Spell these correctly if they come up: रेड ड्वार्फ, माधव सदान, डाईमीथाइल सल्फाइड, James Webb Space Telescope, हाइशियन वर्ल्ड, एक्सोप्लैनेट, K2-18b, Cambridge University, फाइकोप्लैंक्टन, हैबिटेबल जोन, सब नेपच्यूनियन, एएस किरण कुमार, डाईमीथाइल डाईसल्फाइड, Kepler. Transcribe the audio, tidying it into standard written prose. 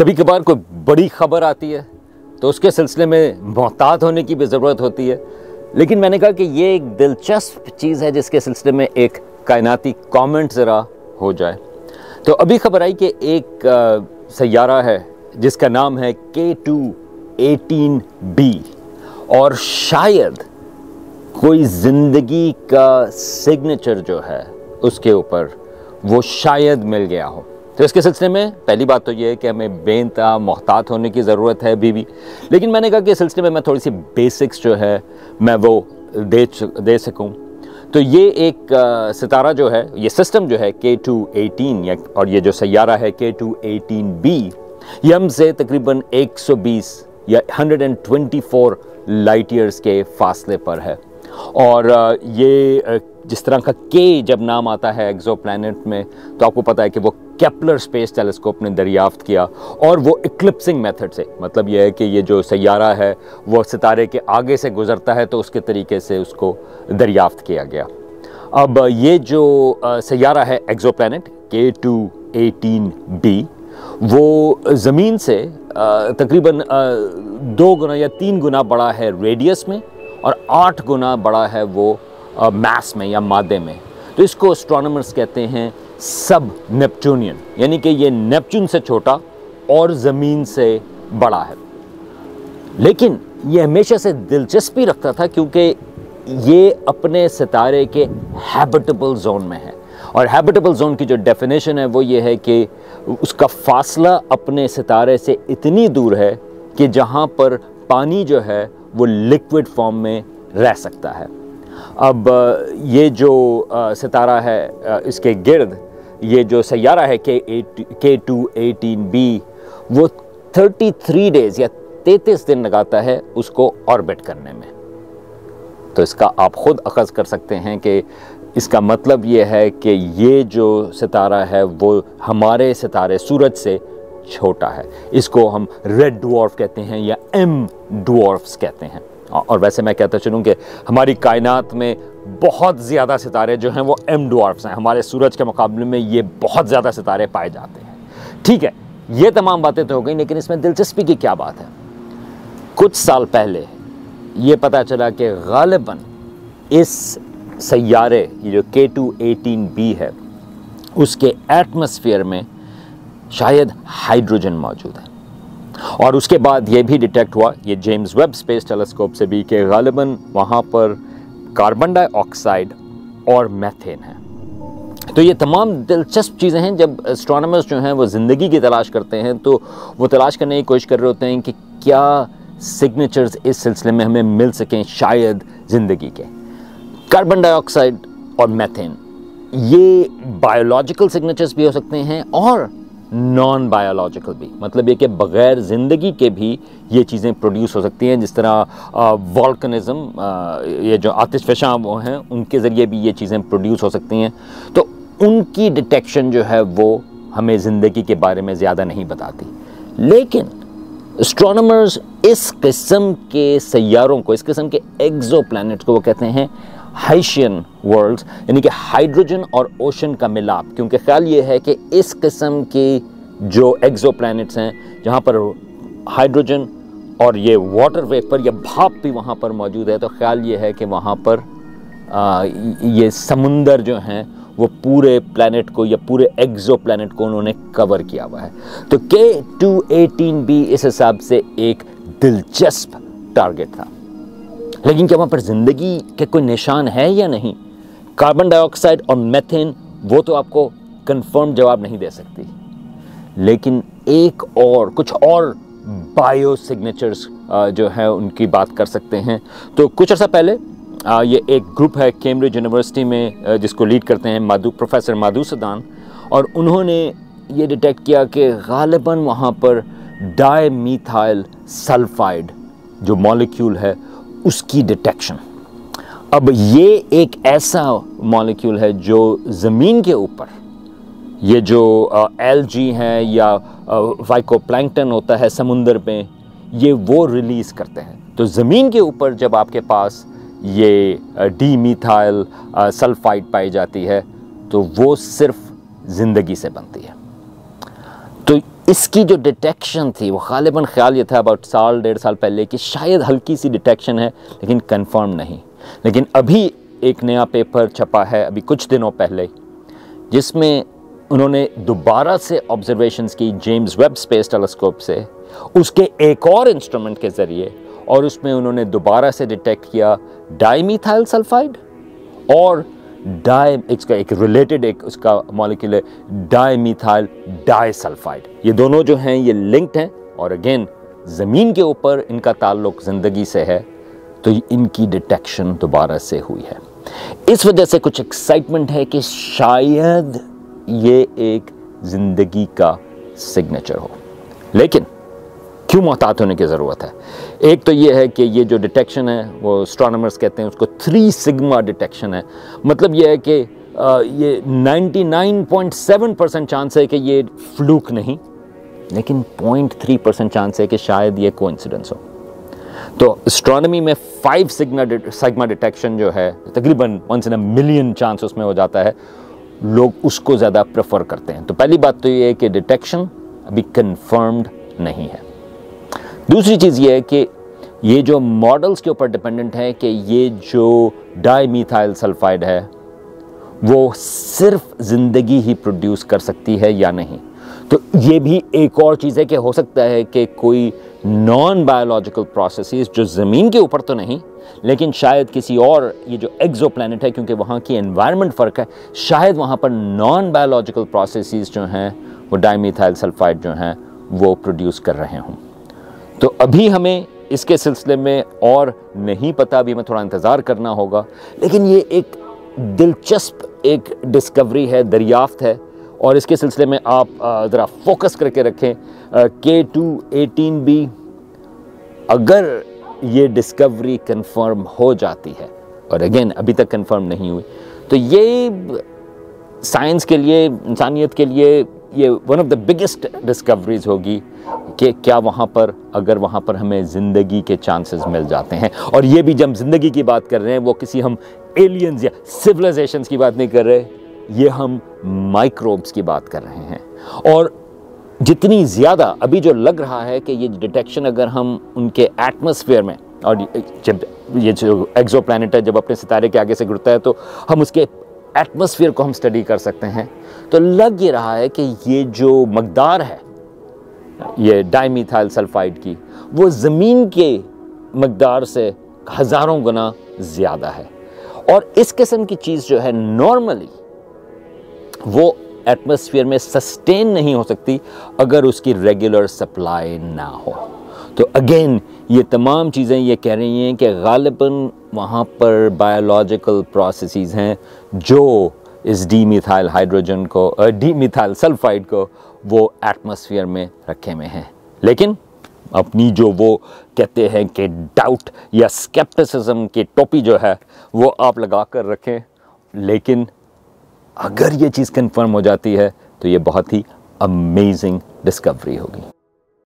कभी कभार कोई बड़ी खबर आती है तो उसके सिलसिले में मोहतात होने की भी ज़रूरत होती है, लेकिन मैंने कहा कि ये एक दिलचस्प चीज़ है जिसके सिलसिले में एक कायनाती कमेंट ज़रा हो जाए। तो अभी खबर आई कि एक सैयारा है जिसका नाम है K2-18b और शायद कोई ज़िंदगी का सिग्नेचर जो है उसके ऊपर वो शायद मिल गया हो। तो इसके सिलसिले में पहली बात तो ये है कि हमें बेनतहा मोहतात होने की ज़रूरत है अभी भी, लेकिन मैंने कहा कि इस सिलसिले में मैं थोड़ी सी बेसिक्स जो है मैं वो दे सकूं। तो ये एक सितारा जो है, ये सिस्टम जो है K2-18 और ये जो सैयारा है K2-18b, ये हमसे तकरीबन 120 या 124 लाइट ईयर्स के फासले पर है। और ये जिस तरह का के जब नाम आता है एक्सोप्लैनेट में तो आपको पता है कि वो केपलर स्पेस टेलीस्कोप ने दरियाफ्त किया और वो इक्लिप्सिंग मेथड से, मतलब यह है कि ये जो सैयारा है वो सितारे के आगे से गुजरता है तो उसके तरीके से उसको दरियाफ्त किया गया। अब ये जो सैयारा है एक्सोप्लैनेट K2-18b वो ज़मीन से तकरीबन 2 गुना या 3 गुना बड़ा है रेडियस में और 8 गुना बड़ा है वो मास में या मादे में। तो इसको एस्ट्रोनॉमर्स कहते हैं सब नेपच्यूनियन, यानी कि ये नेपच्यून से छोटा और ज़मीन से बड़ा है। लेकिन ये हमेशा से दिलचस्पी रखता था क्योंकि ये अपने सितारे के हैबिटेबल जोन में है, और हैबिटेबल जोन की जो डेफिनेशन है वो ये है कि उसका फासला अपने सितारे से इतनी दूर है कि जहाँ पर पानी जो है वो लिक्विड फॉर्म में रह सकता है। अब ये जो सितारा है, इसके गिर्द ये जो सैयारा है K2-18b वो 33 डेज़ या 33 दिन लगाता है उसको ऑर्बिट करने में। तो इसका आप ख़ुद अखज़ कर सकते हैं कि इसका मतलब ये है कि ये जो सितारा है वो हमारे सितारे सूरज से छोटा है। इसको हम रेड ड्वार्फ कहते हैं या एम ड्वार्फ्स कहते हैं। और वैसे मैं कहता चलूँ कि हमारी कायनात में बहुत ज़्यादा सितारे जो हैं वो एम ड्वार्फ्स हैं, हमारे सूरज के मुकाबले में ये बहुत ज़्यादा सितारे पाए जाते हैं। ठीक है, ये तमाम बातें तो हो गई, लेकिन इसमें दिलचस्पी की क्या बात है। कुछ साल पहले ये पता चला कि गालिबन इस सैयारे जो K2-18b है उसके एटमॉस्फेयर में शायद हाइड्रोजन मौजूद है। और उसके बाद ये भी डिटेक्ट हुआ, ये जेम्स वेब स्पेस टेलीस्कोप से भी, कि गालिबन वहाँ पर कार्बन डाइऑक्साइड और मीथेन है। तो ये तमाम दिलचस्प चीज़ें हैं। जब एस्ट्रोनॉमर्स जो हैं वो ज़िंदगी की तलाश करते हैं तो वो तलाश करने की कोशिश कर रहे होते हैं कि क्या सिग्नेचर्स इस सिलसिले में हमें मिल सकें शायद ज़िंदगी के। कार्बन डाइऑक्साइड और मीथेन ये बायोलॉजिकल सिग्नेचर्स भी हो सकते हैं और नॉन बायोलॉजिकल भी, मतलब ये कि बग़ैर ज़िंदगी के भी ये चीज़ें प्रोड्यूस हो सकती हैं। जिस तरह वॉल्कनिज़म, ये जो आतिशफशां वो हैं, उनके ज़रिए भी ये चीज़ें प्रोड्यूस हो सकती हैं। तो उनकी डिटेक्शन जो है वो हमें ज़िंदगी के बारे में ज़्यादा नहीं बताती, लेकिन एस्ट्रोनॉमर्स इस किस्म के सैयारों को, इस किस्म के एक्सोप्लैनेट्स को वो कहते हैं हाइशियन वर्ल्ड्स, यानी कि हाइड्रोजन और ओशन का मिलाप। क्योंकि ख्याल ये है कि इस किस्म की जो एक्सोप्लैनेट्स हैं जहाँ पर हाइड्रोजन और ये वाटर वेपर या भाप भी वहाँ पर मौजूद है, तो ख्याल ये है कि वहाँ पर ये समुंदर जो हैं वो पूरे प्लैनेट को या पूरे एक्सोप्लैनेट को उन्होंने कवर किया हुआ है। तो K2-18b इस हिसाब से एक दिलचस्प टारगेट था, लेकिन क्या वहाँ पर ज़िंदगी के कोई निशान है या नहीं? कार्बन डाइऑक्साइड और मीथेन वो तो आपको कंफर्म जवाब नहीं दे सकती, लेकिन एक और कुछ और बायो सिग्नेचर्स जो है उनकी बात कर सकते हैं। तो कुछ अर्सा पहले ये एक ग्रुप है कैम्ब्रिज यूनिवर्सिटी में जिसको लीड करते हैं प्रोफेसर माधव सदान, और उन्होंने ये डिटेक्ट किया कि गालिबन वहाँ पर डाईमीथाइल सल्फाइड जो मॉलिक्यूल है उसकी डिटेक्शन। अब ये एक ऐसा मॉलिक्यूल है जो ज़मीन के ऊपर, ये जो एलजी हैं या फाइकोप्लैंक्टन होता है समुंदर में, ये वो रिलीज़ करते हैं। तो ज़मीन के ऊपर जब आपके पास ये डीमीथाइल सल्फाइड पाई जाती है तो वो सिर्फ ज़िंदगी से बनती है। तो इसकी जो डिटेक्शन थी वो ग़ालिबन ख्याल ये था अबाउट साल डेढ़ साल पहले कि शायद हल्की सी डिटेक्शन है लेकिन कंफर्म नहीं। लेकिन अभी एक नया पेपर छपा है अभी कुछ दिनों पहले जिसमें उन्होंने दोबारा से ऑब्जर्वेशंस की जेम्स वेब स्पेस टेलीस्कोप से, उसके एक और इंस्ट्रूमेंट के ज़रिए, और उसमें उन्होंने दोबारा से डिटेक्ट किया डाईमीथाइल सल्फाइड और एक रिलेटेड एक उसका मॉलिक्यूल डाईमीथाइल डाईसल्फाइड। ये दोनों जो हैं ये लिंक्ड हैं और अगेन ज़मीन के ऊपर इनका ताल्लुक ज़िंदगी से है, तो इनकी डिटेक्शन दोबारा से हुई है। इस वजह से कुछ एक्साइटमेंट है कि शायद ये एक ज़िंदगी का सिग्नेचर हो। लेकिन क्यों मोहतात होने की ज़रूरत है? एक तो ये है कि ये जो डिटेक्शन है वो एस्ट्रोनॉमर्स कहते हैं उसको 3 सिग्मा डिटेक्शन है। मतलब ये है कि ये 99.7% चांस है कि ये फ्लूक नहीं, लेकिन 0.3% चांस है कि शायद ये कोइंसिडेंस हो। तो एस्ट्रोनॉमी में 5 सिग्मा डिटेक्शन जो है तकरीबन 1 in a million चांस उसमें हो जाता है, लोग उसको ज़्यादा प्रेफर करते हैं। तो पहली बात तो ये है कि डिटेक्शन अभी कन्फर्म्ड नहीं है। दूसरी चीज़ ये है कि ये जो मॉडल्स के ऊपर डिपेंडेंट है कि ये जो डाईमीथाइल सल्फाइड है वो सिर्फ ज़िंदगी ही प्रोड्यूस कर सकती है या नहीं, तो ये भी एक और चीज़ है कि हो सकता है कि कोई नॉन बायोलॉजिकल प्रोसेसेस जो ज़मीन के ऊपर तो नहीं, लेकिन शायद किसी और ये जो एक्सोप्लैनेट है क्योंकि वहाँ की एनवायरनमेंट फ़र्क है, शायद वहाँ पर नॉन बायोलॉजिकल प्रोसेसेस जो हैं वो डाईमीथाइल सल्फाइड जो हैं वो प्रोड्यूस कर रहे हों। तो अभी हमें इसके सिलसिले में और नहीं पता, अभी हमें थोड़ा इंतज़ार करना होगा। लेकिन ये एक दिलचस्प एक डिस्कवरी है, दरियाफ्त है, और इसके सिलसिले में आप ज़रा फोकस करके रखें। K2-18b अगर ये डिस्कवरी कंफर्म हो जाती है, और अगेन अभी तक कंफर्म नहीं हुई, तो ये साइंस के लिए, इंसानियत के लिए ये one of the biggest discoveries होगी कि क्या वहाँ पर, अगर वहाँ पर हमें ज़िंदगी के चांसेस मिल जाते हैं। और ये भी जब हम ज़िंदगी की बात कर रहे हैं, वो किसी हम एलियंस या सिविलाइजेशंस की बात नहीं कर रहे, ये हम माइक्रोब्स की बात कर रहे हैं। और जितनी ज़्यादा अभी जो लग रहा है कि ये डिटेक्शन अगर हम उनके एटमॉस्फेयर में, और जब ये जो एक्सोप्लैनेट है जब अपने सितारे के आगे से गुजरता है तो हम उसके एटमॉस्फेयर को हम स्टडी कर सकते हैं, तो लग ये रहा है कि ये जो मकदार है ये डाईमीथाइल सल्फाइड की वो ज़मीन के मकदार से हज़ारों गुना ज़्यादा है। और इस किस्म की चीज़ जो है नॉर्मली वो एटमॉस्फेयर में सस्टेन नहीं हो सकती अगर उसकी रेगुलर सप्लाई ना हो। तो अगेन ये तमाम चीज़ें ये कह रही हैं कि ग़ालिबन वहाँ पर बायोलॉजिकल प्रोसेसेस हैं जो इस डीमिथाइल हाइड्रोजन को डीमिथाइल सल्फाइड को वो एटमॉस्फेयर में रखे में हैं। लेकिन अपनी जो वो कहते हैं कि डाउट या स्केप्टिसिज्म की टोपी जो है वो आप लगा कर रखें, लेकिन अगर ये चीज़ कंफर्म हो जाती है तो ये बहुत ही अमेजिंग डिस्कवरी होगी।